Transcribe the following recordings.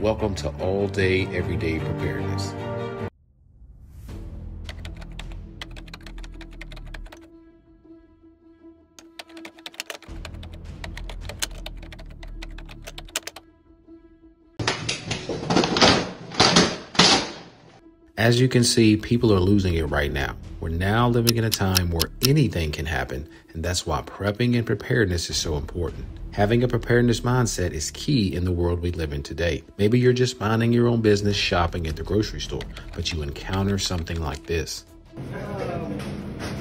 Welcome to All Day Every Day Preparedness. As you can see, people are losing it right now. We're now living in a time where anything can happen, and that's why prepping and preparedness is so important. Having a preparedness mindset is key in the world we live in today. Maybe you're just minding your own business shopping at the grocery store, but you encounter something like this.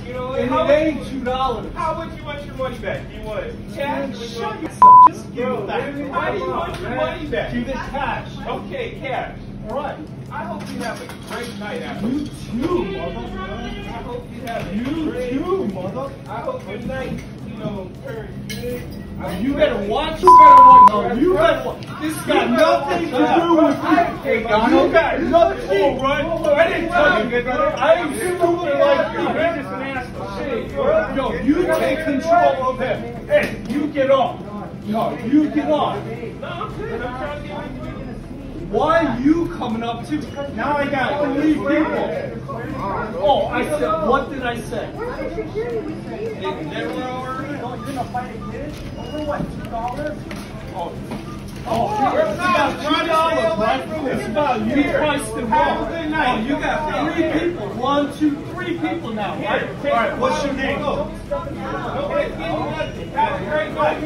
$2. How would you want your money back? You want it? Cash? Shut your just give it back. How do you want your money back? Give it cash. Okay, cash. All right. I hope you have a great night out. You too, mother. I hope you have a great night. You too, mother. I hope your night, you know, turns good. You better watch. You better watch. No, you better watch. This got nothing to do with you. You got nothing. I didn't tell you, good brother. I ain't stupid like you. You're just an asshole. Shit, bro. Yo, you take control of him. Hey, you get off. No, you get off. No, I'm good. I'm trying to get you. Why are you coming up to? Now I got three people. Oh, I said, what did I say? Where's the security? We say it. They were over. You're going to fight a kid? Over what, $2? Oh, it's about $2, right? It's about you priced and wrong. Oh, you got three people. 1, 2, 3 people now, right? All right, what's your name? Have a great night.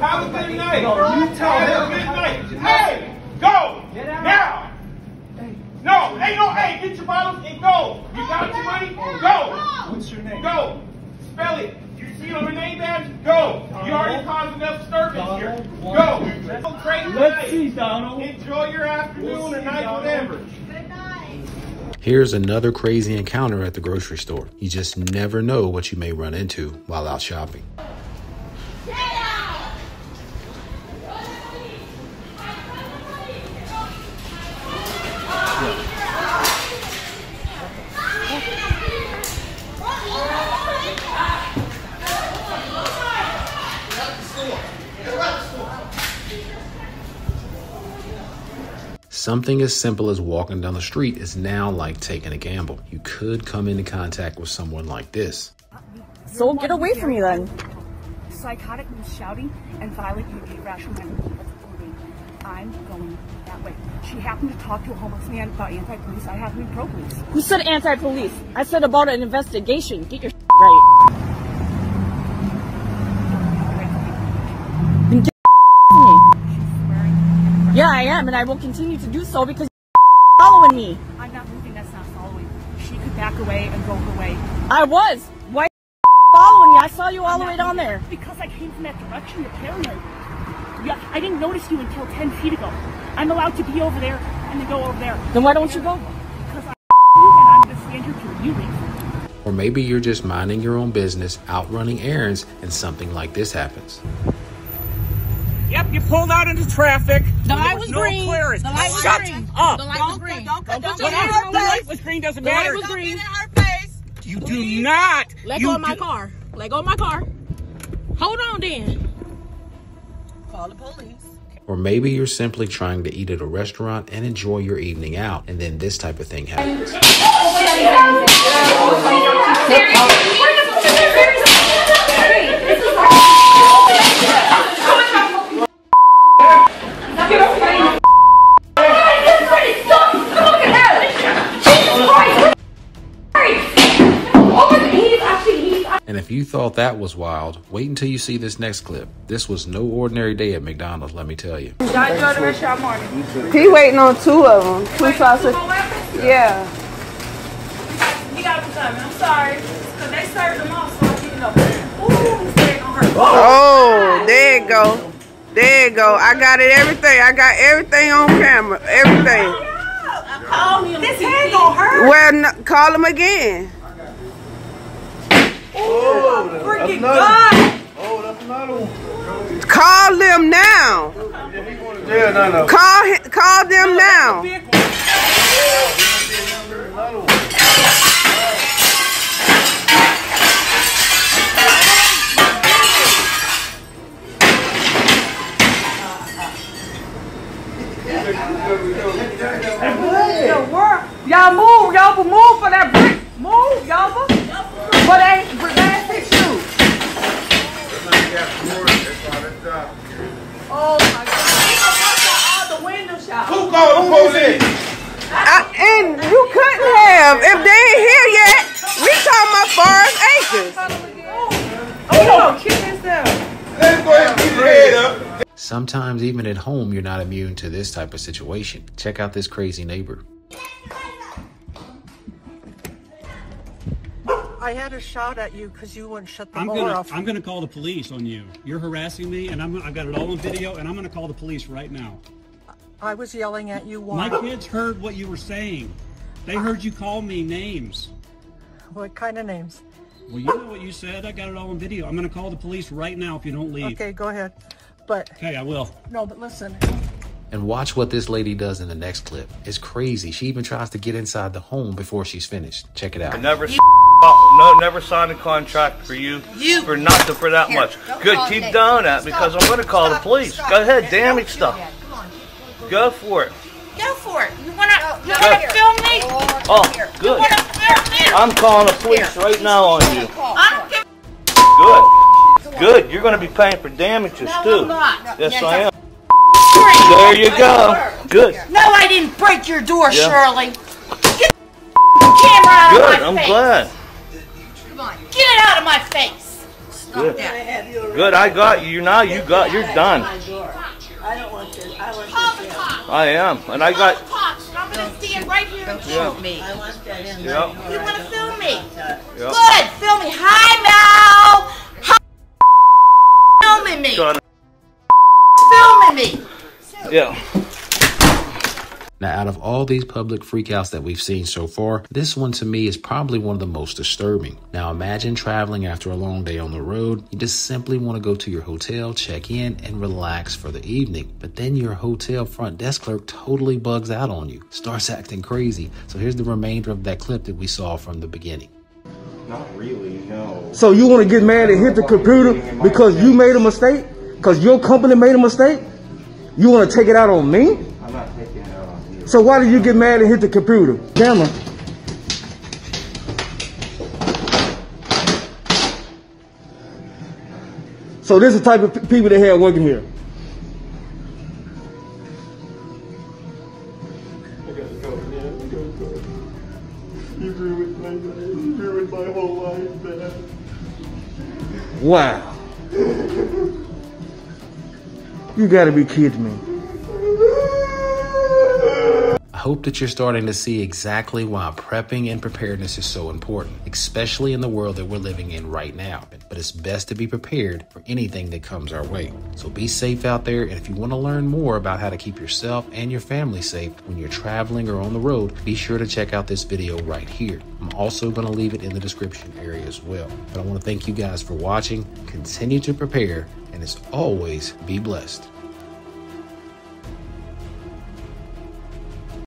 Have a good night. No, you tell him. Have a good night. Hey! Go! Now! No! Hey, no! Hey, get your bottles and go! You got your money? Go! What's your name? Go! Spell it! You see on your name badge? Go! You already caused enough disturbance here. Go! Go crazy! Let's see, Donald. Enjoy your afternoon and night, whatever. Good night. Here's another crazy encounter at the grocery store. You just never know what you may run into while out shopping. Something as simple as walking down the street is now like taking a gamble. You could come into contact with someone like this. So get away from me then. Psychotic and shouting and violent and irrational. I'm going that way. She happened to talk to a homeless man about anti-police. I happen to be pro-police. Who said anti-police? I said about an investigation. Get your right. Yeah, I am, and I will continue to do so because you're following me. I'm not moving, that's not following. She could back away and go her way. I was. Why are you following me? I saw you all the way down there. Because I came from that direction, you're paranoid. Yeah, I didn't notice you until 10 feet ago. I'm allowed to be over there and then go over there. Then why don't you go? Because I you and I'm going to stand here till you leave. Or maybe you're just minding your own business, out running errands, and something like this happens. Yep, you pulled out into traffic. The light was green. The light was green. Shut up. The light was green. Don't put your hand in our face. The light was green doesn't matter. The light was green. You do not. Let go of my car. Let go of my car. Hold on then. Call the police. Or maybe you're simply trying to eat at a restaurant and enjoy your evening out, and then this type of thing happens. And if you thought that was wild, wait until you see this next clip. This was no ordinary day at McDonald's, let me tell you. He waiting on 2 of them. 2 sausages. Yeah. He got them coming. I'm sorry. Because they served them all, so I'm picking up. Ooh, they don't hurt. Oh, there you go. There you go. I got it, everything. I got everything on camera. Everything. Oh, this hand don't hurt. Well, no, call him again. Oh, freaking God! Oh, that's another one. Call them now. Yeah, no, no. Call them now. The world. Y'all move, y'all move for that brick. Move, y'all. But they ain't fix you. Oh my God. All the windows, y'all. Who called the police? And you couldn't have if they ain't here yet. We talking about forest acres. Oh, no, kill yourself. Let's go ahead and keep your head up. Sometimes even at home, you're not immune to this type of situation. Check out this crazy neighbor. I had a shot at you because you wouldn't shut the door off. I'm going to call the police on you. You're harassing me, and I've got it all on video, and I'm going to call the police right now. I was yelling at you. Why? My kids heard what you were saying. They heard you call me names. What kind of names? Well, you know what you said. I got it all on video. I'm going to call the police right now if you don't leave. Okay, go ahead. But okay, I will. No, but listen. And watch what this lady does in the next clip. It's crazy. She even tries to get inside the home before she's finished. Check it out. Never signed a contract for you for nothing for that much. Good, keep doing that because I'm going to call the police. Go ahead, damage stuff. Go for it. Go for it. You want to film me? Oh, good. I'm calling the police right now on you. Good. Good. You're going to be paying for damages too. Yes, I am. There you go. Good. No, I didn't break your door, Shirley. Get the camera out of my face. Good. I'm glad. Get it out of my face. Good. Good. I got you now. You got. You're done. I don't want this. I want this. I am, and I got. I'm gonna stand right here and shoot me. I want that in. You want to film me? Good. Film me. Hi, Mal. Filming me. Filming me. Yeah. Now, out of all these public freakouts that we've seen so far, this one to me is probably one of the most disturbing. Now, imagine traveling after a long day on the road. You just simply want to go to your hotel, check in, and relax for the evening. But then your hotel front desk clerk totally bugs out on you, starts acting crazy. So here's the remainder of that clip that we saw from the beginning. Not really, no. So you want to get mad and hit the computer because you made a mistake? Because your company made a mistake? You want to take it out on me? I'm not taking it out on you. So why do you get mad and hit the computer? Camera. So this is the type of people they have working here. I got to go, man. I got to go. You ruined my life. You ruined my whole life, man. Wow. You gotta be kidding me. I hope that you're starting to see exactly why prepping and preparedness is so important, especially in the world that we're living in right now. But it's best to be prepared for anything that comes our way. So be safe out there. And if you want to learn more about how to keep yourself and your family safe when you're traveling or on the road, be sure to check out this video right here. I'm also going to leave it in the description area as well. But I want to thank you guys for watching. Continue to prepare. And as always, be blessed.